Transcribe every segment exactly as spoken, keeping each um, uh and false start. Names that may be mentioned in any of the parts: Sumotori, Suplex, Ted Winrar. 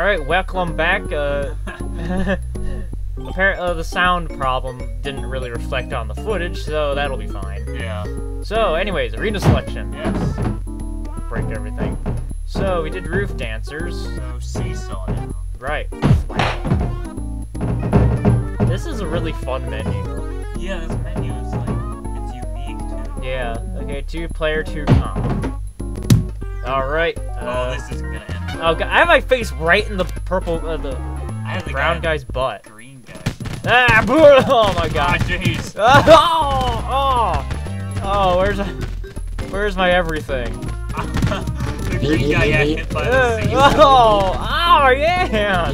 Alright, welcome back. Uh, apparently uh, the sound problem didn't really reflect on the footage, so that'll be fine. Yeah. So, anyways, arena selection. Yes. Break everything. So, we did Roof Dancers. So, Seesaw now. Right. This is a really fun menu. Yeah, this menu is like, it's unique too. Yeah, okay, two player, two comp. Alright. Uh, oh, this isn't gonna end. Oh, God, I have my face right in the purple, uh, the I have brown the guy guy's butt. Green guy. Ah, oh my God. Oh, jeez. Oh, oh, oh, where's, where's my everything? The green guy got hit by the seat. Oh, oh, yeah.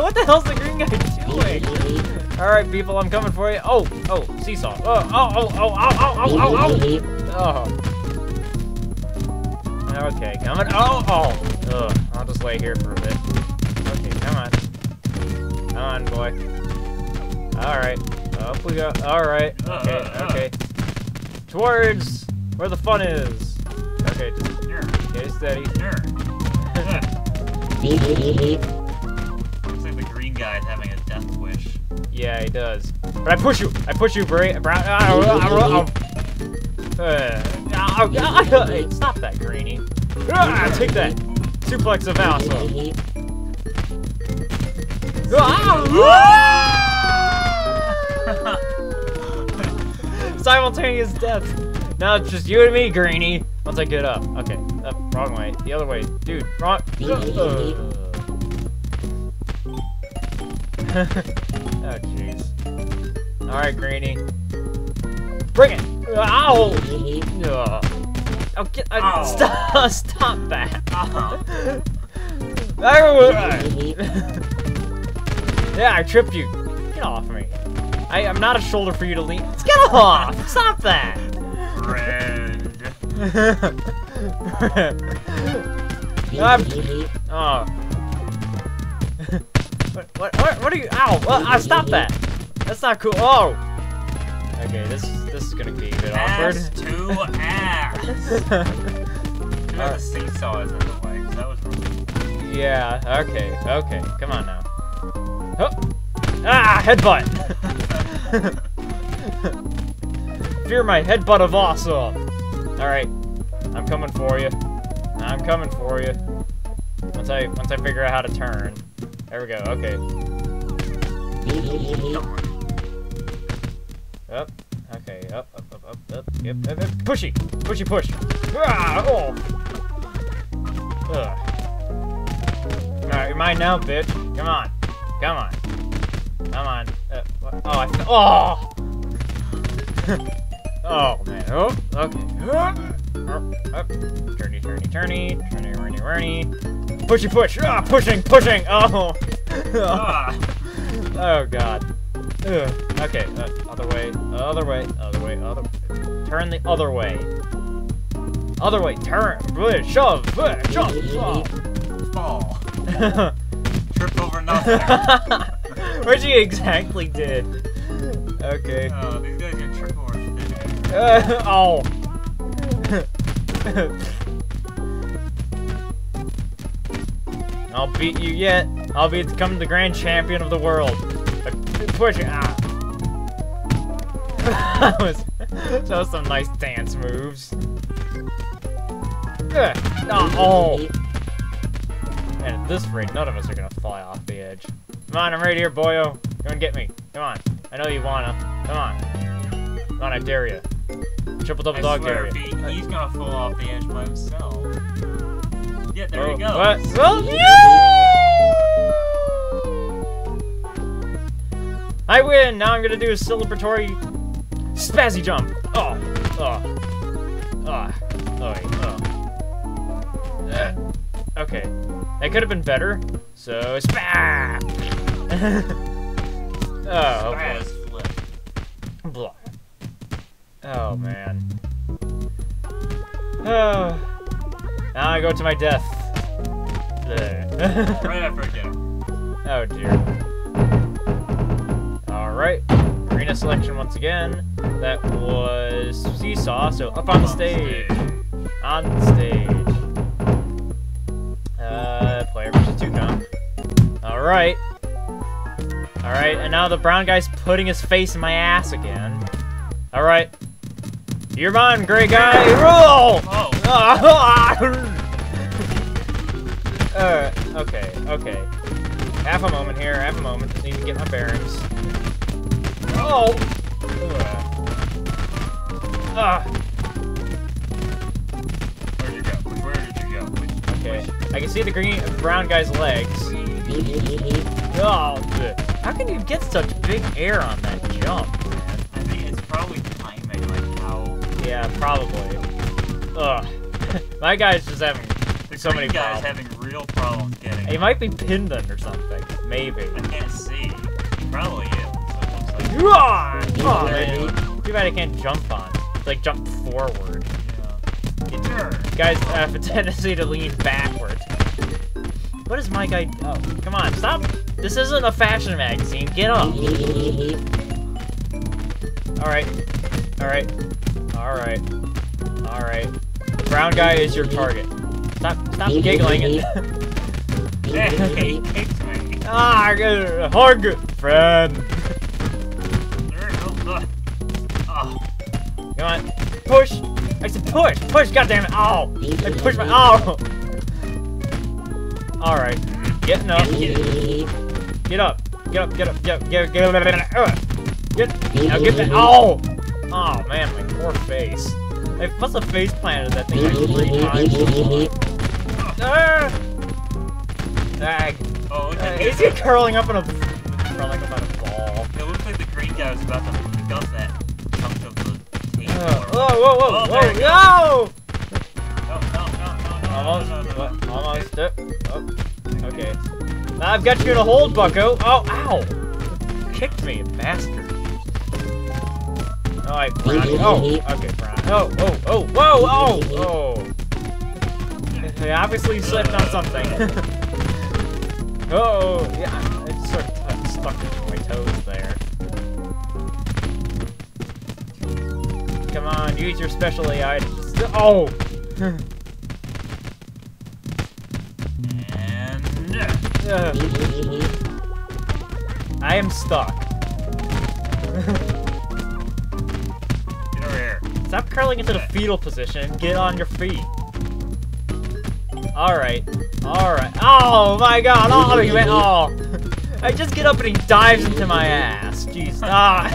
What the hell's the green guy doing? All right, people, I'm coming for you. Oh, oh, seesaw. Oh, oh, oh, oh, oh, oh, oh, oh. Oh. Okay, coming. Oh, oh. Ugh. I'll just lay here for a bit. Okay, come on. Come on, boy. Alright. Up we go. Alright. Okay, uh, uh, okay. Towards where the fun is. Okay, just sure. Stay steady. Sure. Looks like the green guy is having a death wish. Yeah, he does. But I push you! I push you, Bray! I Uh, oh, oh, oh, hey, stop that, Greenie. Ah, take that. Suplex of Alsa. Ah, simultaneous death. Now it's just you and me, Greenie. Once I get up. Okay. Up, wrong way. The other way. Dude, wrong. Oh, jeez. Alright, Greenie. Bring it! Ow! Oh, get, uh, stop, stop that! Uh-huh. Yeah, I tripped you. Get off me. I, I'm not a shoulder for you to lean. Get off! Stop that! Red. Oh. What, what, what, what are you? Ow! Uh, stop that! That's not cool. Oh! Okay, this this is gonna be a bit awkward. Ass to ass. Too bad the seesaw is in the way, because that was really. Yeah. Okay. Okay. Come on now. Oh. Ah! Headbutt. Fear my headbutt of awesome. All right, I'm coming for you. I'm coming for you. Once I once I figure out how to turn. There we go. Okay. Up, okay, up, up, up, up, up, yep, yep, yep. Pushy, pushy, push. Ah, oh. Ugh. All right, you're mine now, bitch. Come on, come on, come on. Uh, oh, I, oh. Oh man. Oh, okay. Up, up. Turny, turny, turny, turny, turny, turny. Pushy, push. Ah, pushing, pushing. Oh. Oh God. Ugh. Okay, uh, other way, other way, other way, other way. Turn the other way. Other way, turn, bleh, shove, bleh, jump, fall. Fall. Trip over nothing. Which he exactly did. Okay. Oh, these guys are trip over nothing. Uh, oh. I'll beat you yet. I'll be become the grand champion of the world. Push it out. That was, that was some nice dance moves. Ugh. Oh. And at this rate, none of us are gonna fly off the edge. Come on, I'm right here, boyo. Come and get me. Come on. I know you wanna. Come on. Come on, I dare you. Triple double I dog dare you. He's gonna fall off the edge by himself. Yeah, there oh, you go. What? Well, yeah! I win! Now I'm gonna do a celebratory spazzy jump! Oh! Oh! Oh! Oh! Oh. Uh, okay. That could have been better. So, spa! Oh, okay. Blah. Oh, man. Oh. Now I go to my death. Right after I get him. Oh, dear. Alright, arena selection once again. That was Seesaw, so up on the stage. On the stage. Uh, player Alright. Alright, and now the brown guy's putting his face in my ass again. Alright. You're mine, gray guy! Roll! Oh. uh, okay, okay. Half a moment here, half a moment. Just need to get my bearings. Oh! Ugh. Ah. Where'd you go? Where did you go? Which, okay. Which? I can see the green, brown guy's legs. Oh, how can you get such big air on that jump, man? I think it's probably timing, like how... Yeah, probably. Ugh. My guy's just having the so many guys problems. Having real problems getting... He might be pinned under something. Maybe. I can't see. He probably is. So like oh, man. Too bad I can't jump on. It's like jump forward. Yeah. Sure. Guys have a tendency to lean backward. What is my guy? Oh, come on, stop! This isn't a fashion magazine. Get up! All right, all right, all right, all right. The brown guy is your target. Stop! Stop giggling and. Hey, kicks me. Ah, hard friend. Oh. Come on, push! I said push, push! Goddamn it! Ow! I pushed my ow! Alright. Getting up. Get up. Get up. Get up. Get up. Get up. Get up. Get up. Get, now get that. Oh! Oh, man. My poor face. I must have face planted that thing like three times. Ah! Dag. Oh, is he curling up on a... curling up on a ball? It looks like the green guy was about to pick up that chunk of the table. Uh, whoa, whoa, whoa, oh, whoa, no! Almost, no, no, no, no, no. almost. Uh, oh, okay. Now I've got you in a hold, bucko. Oh, ow! You kicked me, bastard. Oh, I. Oh, okay, Brian. Oh, oh, oh, whoa, oh, oh. They obviously slipped on something. Oh, yeah. It sort of stuck into my toes there. Come on, use your special A I. To just, oh. Uh, I am stuck. Get over here. Stop curling into the fetal position and get on your feet. Alright. Alright. Oh my god. Oh, you went. Oh. I just get up and he dives into my ass. Jeez. Ah.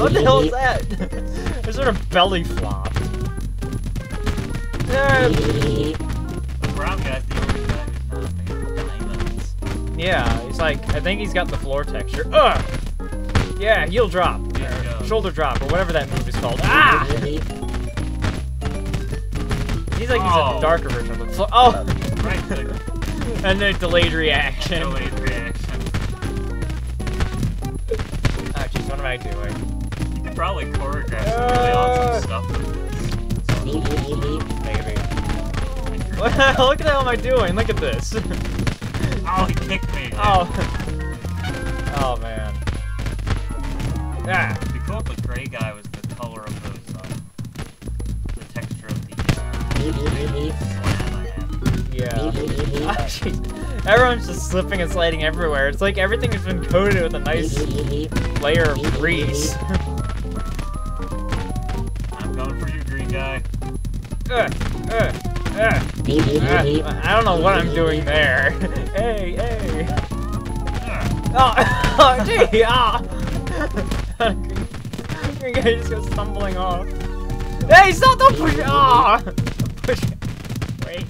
What the hell is that? I sort of belly flopped. The brown guy's the only guy who's not making diamonds. Yeah, he's like, I think he's got the floor texture. Ugh! Yeah, heel drop. Or shoulder drop, or whatever that move is called. Ah! He's like, he's oh. a darker version of the floor. Oh! Right click. And then delayed reaction. Delayed reaction. Ah, jeez, what am I doing? You could probably choreograph some really awesome stuff with this. Maybe. Look at what the hell am I doing? Look at this. Oh, he kicked me. Oh. Oh, man. Yeah. The cool the gray guy was the color of those, uh, the texture of the, uh, yeah. Oh, jeez. Everyone's just slipping and sliding everywhere. It's like everything has been coated with a nice layer of grease. I'm going for you, green guy. Ugh. Ugh. Uh, uh, I don't know what I'm doing there. Hey, hey. Oh, oh gee, ah. Oh. Green guy just goes stumbling off. Hey, stop, don't push it. Ah. Oh. Push it. Wait.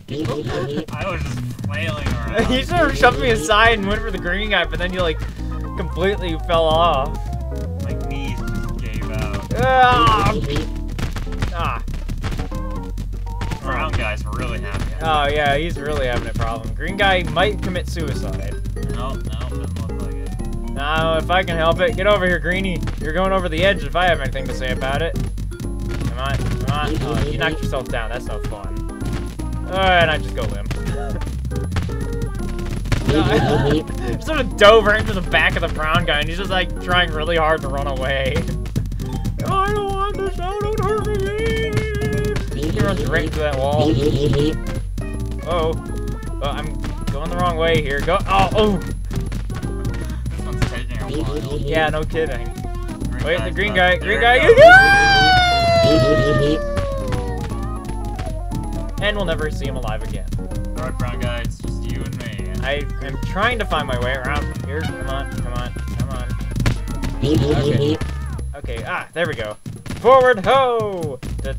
I was just flailing around. You sort of shoved me aside and went for the green guy, but then you, like, completely fell off. My knees just gave out. Ah. Ah. Brown guy's really happy. Oh yeah, he's really having a problem. Green guy might commit suicide. No, no, doesn't look like it. No, if I can help it, get over here, Greenie. You're going over the edge if I have anything to say about it. Come on, come on. Oh, you knocked yourself down, that's no fun. Alright, I just go limp. Sort of dove right into the back of the brown guy and he's just like trying really hard to run away. I don't want this, no, don't hurt me. He runs right into that wall. Uh oh, well, I'm going the wrong way here. Go. Oh, oh, Yeah, no kidding. Green Wait, the green guy, green guy. And we'll never see him alive again. Alright, brown guy, it's just you and me. I am trying to find my way around here. Come on, come on, come on. Okay. Okay, ah, there we go. Forward ho! I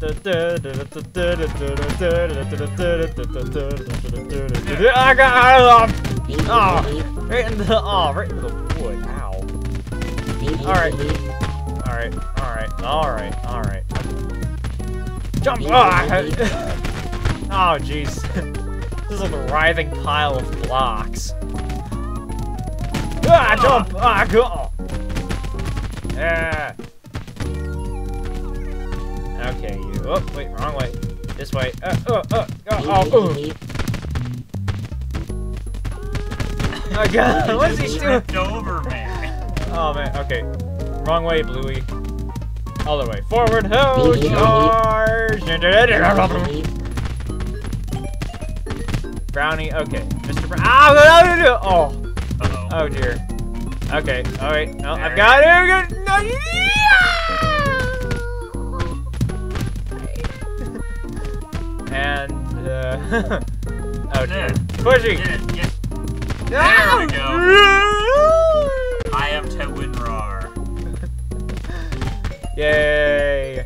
got out of them! Oh, right into the, oh, right into the wood. Ow. Alright. Alright, alright, alright, alright. Jump! Oh, jeez. This is like a writhing pile of blocks. Ah, jump! Ah, go! Yeah. Okay, you. Oh, wait, wrong way. This way. Uh, uh, uh, uh, oh, oh. Oh, God. What is he doing? Over, man. Oh, man. Okay. Wrong way, Bluey. Other way. Forward. Ho! Charge! Brownie. Okay. Mister Brown. Oh! Uh-oh. Oh, dear. Okay. All right. No, I've got it. Here we go. No, yeah! And, uh... oh, dear. Pushing! Get it, get it. There we go. I am Ted Winrar. Yay.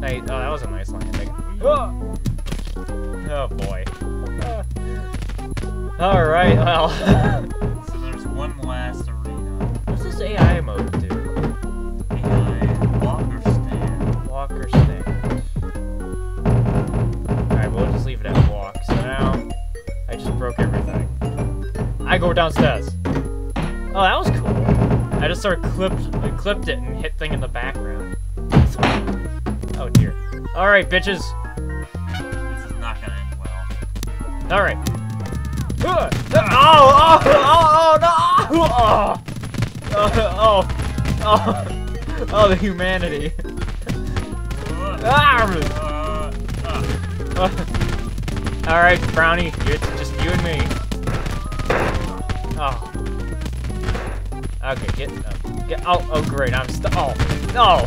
Hey, oh, that was a nice landing. Oh, oh boy. All right, well. So there's one last arena. What's this A I mode do? A I walker stand. Walker stand. Leave it at walk. So now I just broke everything. I go downstairs. Oh, that was cool. I just sort of clipped, like, clipped it and hit thing in the background. Oh dear. All right, bitches. This is not gonna end well. All right. Oh! Oh! Oh! No! Oh! Oh! Oh! Oh! The humanity. Ah! Uh. Alright, Brownie, it's just you and me. Oh. Okay, get up. Get, oh, oh, great, I'm stuck. Oh, no!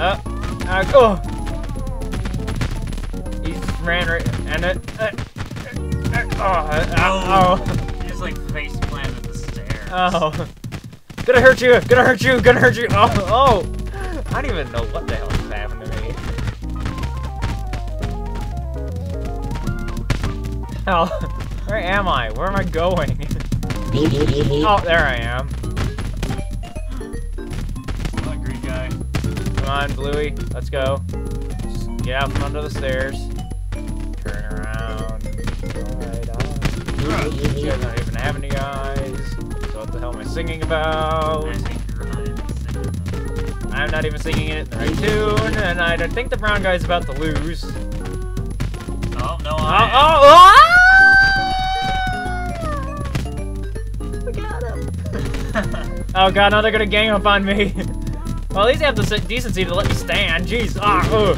Uh, uh, oh! He just ran right and it. Uh, uh, oh, uh, oh. He just like face planted the stairs. Oh. Gonna hurt you! Gonna hurt you! Gonna hurt you! Oh, oh! I don't even know what the hell is happening to me. Where am I? Where am I going? Oh, there I am. Come on, green guy. Come on, Bluey. Let's go. Just get out from under the stairs. Turn around. Right on. You guys don't even have any eyes. So what the hell am I singing about? I'm not even singing it in the right tune, and I don't think the brown guy's about to lose. Oh, no, I oh, oh, oh! Oh god, now they're gonna gang up on me. Well, at least they have the decency to let me stand. Jeez. Ah, oh.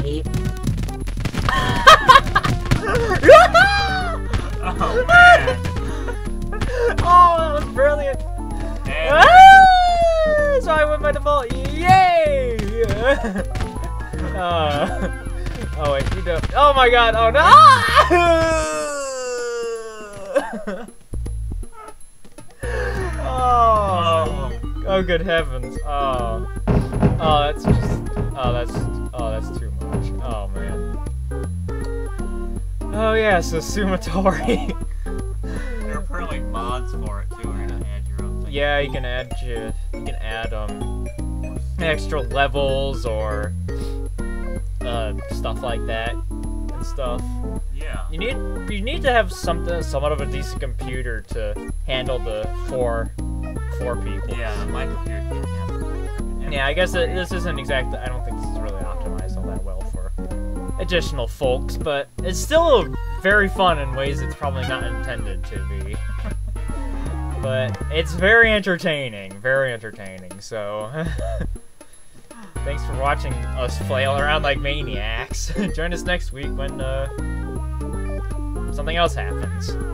Oh, man. Oh, that was brilliant. Ah, so I win by default. Yay! uh, oh, wait. You don't. Oh, my god. Oh, no. Oh. Oh, good heavens! Oh, oh, that's just, oh, that's, oh, that's too much. Oh man. Oh yeah, so Sumotori. There are probably mods for it too. You're gonna add your own thing. Yeah, you can add, you can add um, extra levels or uh, stuff like that and stuff. Yeah. You need, you need to have something, somewhat of a decent computer to handle the four. Four people. Yeah, my computer can't handle it. Yeah, I guess it, this isn't exactly. I don't think this is really optimized all that well for additional folks, but it's still very fun in ways it's probably not intended to be. But it's very entertaining, very entertaining. So, thanks for watching us flail around like maniacs. Join us next week when uh, something. something else happens.